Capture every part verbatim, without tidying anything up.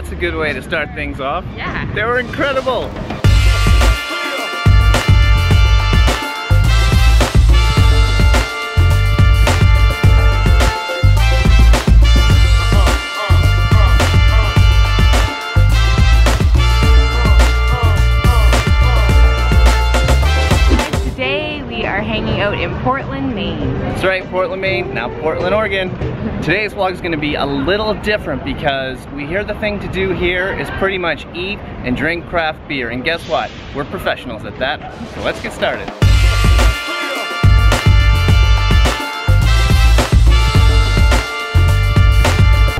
that's a good way to start things off. Yeah. They were incredible. In Portland, Maine. That's right, Portland, Maine, now Portland, Oregon. Today's vlog is going to be a little different because we hear the thing to do here is pretty much eat and drink craft beer. And guess what? We're professionals at that. So let's get started.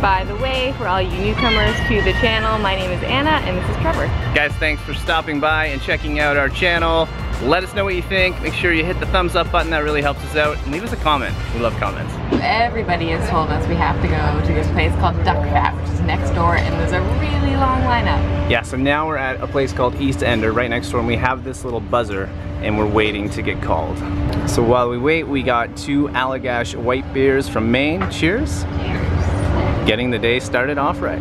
By the way, for all you newcomers to the channel, my name is Anna and this is Trevor. Guys, thanks for stopping by and checking out our channel. Let us know what you think. Make sure you hit the thumbs up button, that really helps us out. And leave us a comment, we love comments. Everybody has told us we have to go to this place called Duckfat, which is next door, and there's a really long lineup. Yeah, so now we're at a place called East Ender, right next door, and we have this little buzzer, and we're waiting to get called. So while we wait, we got two Allagash white beers from Maine. Cheers. Cheers. Getting the day started off right.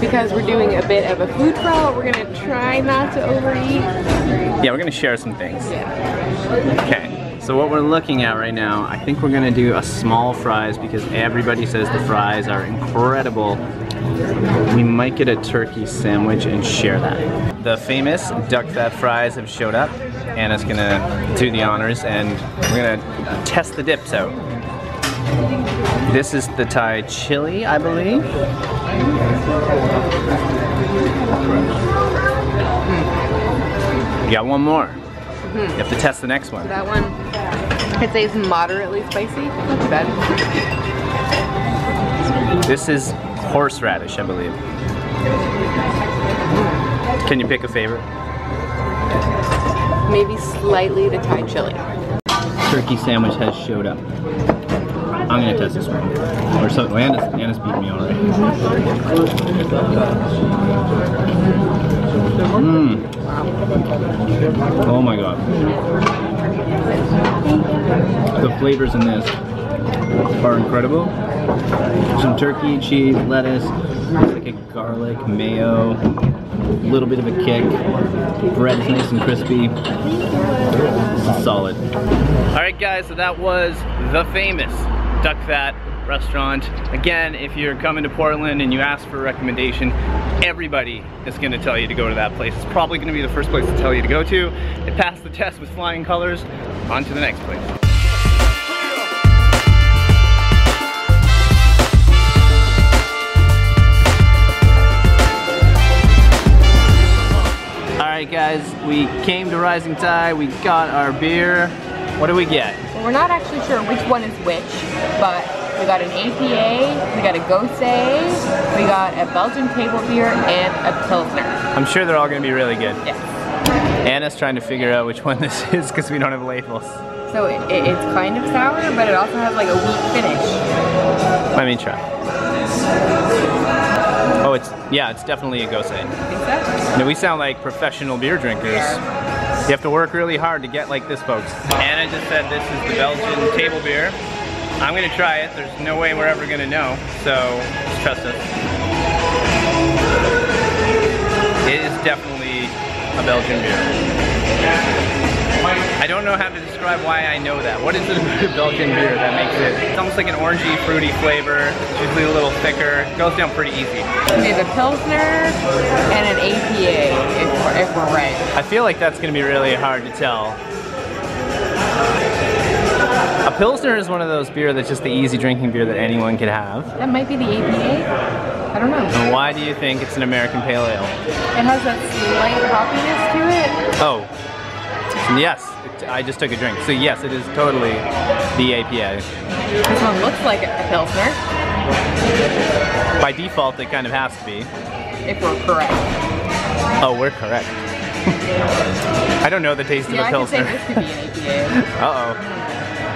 Because we're doing a bit of a food crawl, we're gonna try not to overeat. Yeah, we're gonna share some things. Yeah. Okay, so what we're looking at right now, I think we're gonna do a small fries because everybody says the fries are incredible. We might get a turkey sandwich and share that. The famous Duckfat fries have showed up. Anna's gonna do the honors and we're gonna test the dips out. This is the Thai chili, I believe. Mm. You got one more. Mm-hmm. You have to test the next one. That one, I'd say, is moderately spicy. Not too bad. This is horseradish, I believe. Mm. Can you pick a favorite? Maybe slightly the Thai chili. Turkey sandwich has showed up. I'm gonna test this one. Or so, well, Anna's, Anna's beat me already. Mmm. Oh my god. The flavors in this are incredible. Some turkey, cheese, lettuce, like a garlic, mayo, a little bit of a kick. Bread's nice and crispy. Solid. Alright guys, so that was the famous Duckfat restaurant. Again, if you're coming to Portland and you ask for a recommendation, everybody is going to tell you to go to that place. It's probably going to be the first place to tell you to go to. It passed the test with flying colors. On to the next place. Alright guys, we came to Rising Tide, we got our beer. What do we get? Well, we're not actually sure which one is which, but we got an A P A, we got a Gose, we got a Belgian table beer, and a Pilsner. I'm sure they're all going to be really good. Yes. Anna's trying to figure out which one this is because we don't have labels. So it, it, it's kind of sour, but it also has like a wheat finish. Let me try. Oh, it's, yeah, it's definitely a Gose. Now we sound like professional beer drinkers. Yeah. You have to work really hard to get like this, folks. Anna just said this is the Belgian table beer. I'm gonna try it. There's no way we're ever gonna know, so just trust us. It is definitely a Belgian beer. I don't know how to describe why I know that. What is it about Belgian beer that makes it? It's almost like an orangey, fruity flavor. It's usually a little thicker. It goes down pretty easy. There's a Pilsner and an A P A, if we're, if we're right. I feel like that's going to be really hard to tell. A Pilsner is one of those beer that's just the easy drinking beer that anyone could have. That might be the A P A? I don't know. And why do you think it's an American Pale Ale? It has that slight hoppiness to it. Oh. Yes. I just took a drink. So yes, it is totally the A P A. This one looks like a Pilsner. By default, it kind of has to be. If we're correct. Oh, we're correct. I don't know the taste yeah, of a Pilsner. I could say this could be an A P A. Uh-oh.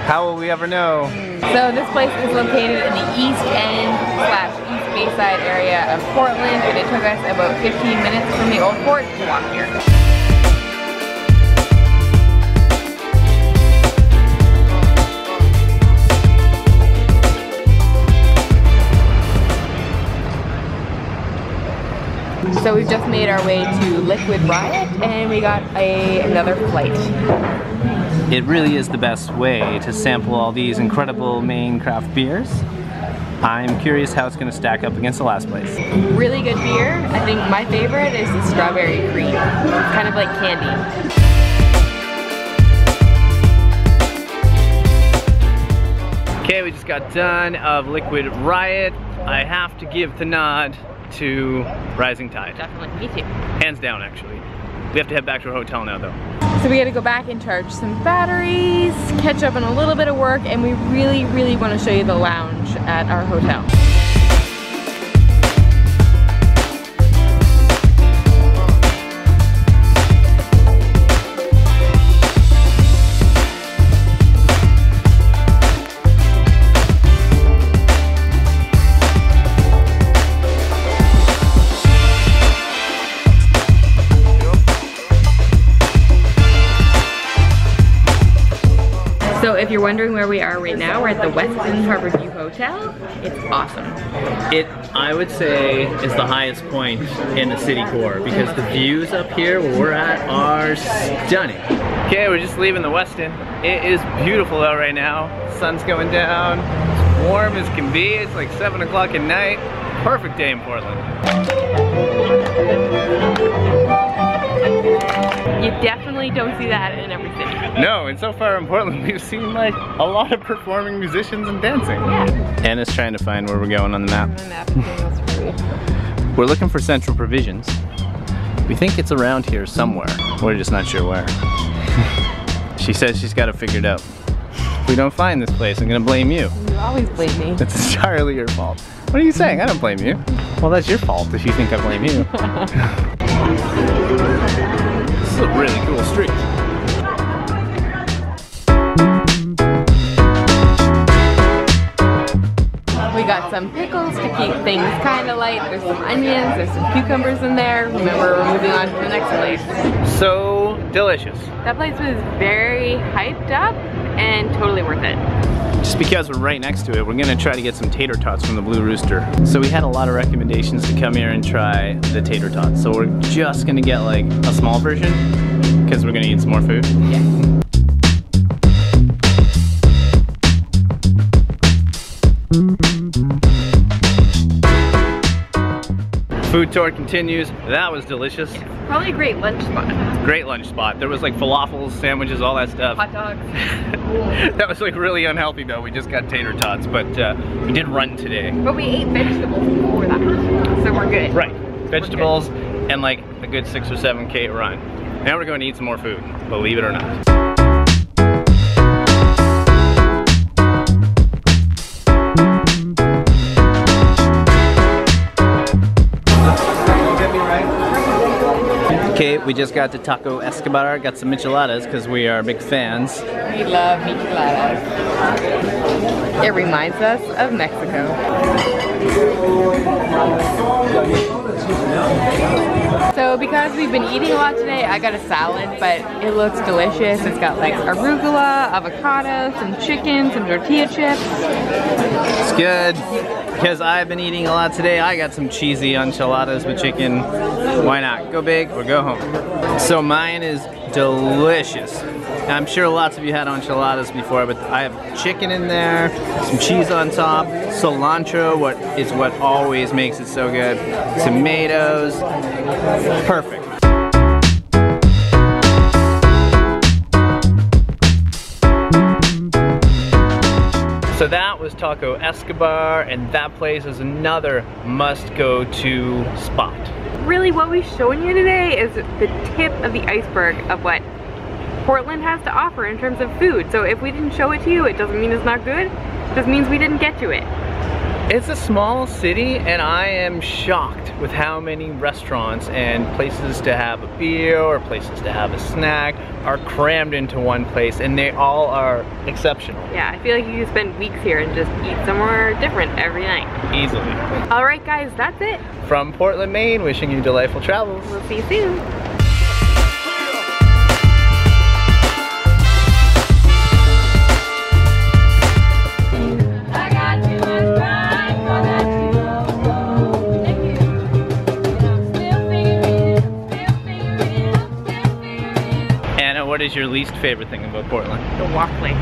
How will we ever know? So this place is located in the East End slash East Bayside area of Portland, and it took us about fifteen minutes from the Old Port to walk here. So we've just made our way to Liquid Riot and we got a, another flight. It really is the best way to sample all these incredible Maine craft beers. I'm curious how it's going to stack up against the last place. Really good beer. I think my favorite is the strawberry cream. It's kind of like candy. Okay, we just got done of Liquid Riot. I have to give the nod to Rising Tide. Definitely, me too. Hands down, actually. We have to head back to our hotel now, though. So we gotta go back and charge some batteries, catch up on a little bit of work, and we really, really wanna show you the lounge at our hotel. So if you're wondering where we are right now, we're at the Westin Harborview Hotel. It's awesome. It, I would say, is the highest point in the city core because the views up here where we're at are stunning. Okay, we're just leaving the Westin. It is beautiful out right now. Sun's going down. It's warm as can be. It's like seven o'clock at night. Perfect day in Portland. You definitely don't see that in every city. No, and so far in Portland, we've seen like a lot of performing musicians and dancing. Yeah. Anna's trying to find where we're going on the map. On the map. We're looking for Central Provisions. We think it's around here somewhere. We're just not sure where. She says she's got it figured out. If we don't find this place, I'm gonna blame you. You always blame me. It's entirely your fault. What are you saying? I don't blame you. Well, that's your fault if you think I blame you. This is a really cool street. We got some pickles to keep things kind of light. There's some onions, there's some cucumbers in there. Remember, we're moving on to the next place. So delicious. That place was very hyped up and totally worth it. Just because we're right next to it, we're gonna try to get some tater tots from the Blue Rooster. So we had a lot of recommendations to come here and try the tater tots. So we're just gonna get like a small version because we're gonna eat some more food. Yeah. Food tour continues. That was delicious. Yeah, probably a great lunch spot. Great lunch spot. There was like falafels, sandwiches, all that stuff. Hot dogs. That was like really unhealthy though. We just got tater tots, but uh, we did run today. But we ate vegetables before that, so we're good. Right, vegetables and like a good six or seven K run. Now we're going to eat some more food, believe it or not. Okay, we just got to Taco Escobar, got some micheladas because we are big fans. We love micheladas. It reminds us of Mexico. So because we've been eating a lot today, I got a salad, but it looks delicious. It's got like arugula, avocado, some chicken, some tortilla chips. It's good. Because I've been eating a lot today, I got some cheesy enchiladas with chicken. Why not? Go big or go home. So mine is delicious. I'm sure lots of you had enchiladas before, but I have chicken in there, some cheese on top, cilantro, what is what always makes it so good, tomatoes, perfect. So that was Taco Escobar, and that place is another must-go-to spot. Really, what we've shown you today is the tip of the iceberg of what Portland has to offer in terms of food. So if we didn't show it to you, it doesn't mean it's not good. It just means we didn't get to it. It's a small city, and I am shocked with how many restaurants and places to have a beer or places to have a snack are crammed into one place, and they all are exceptional. Yeah, I feel like you could spend weeks here and just eat somewhere different every night. Easily. Alright guys, that's it. From Portland, Maine, wishing you delightful travels. We'll see you soon. is your least favorite thing about Portland? The walkways.